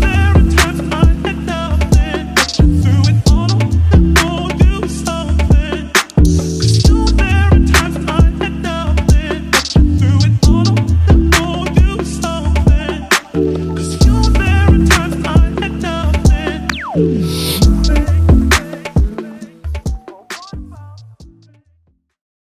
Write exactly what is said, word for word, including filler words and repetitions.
There are times I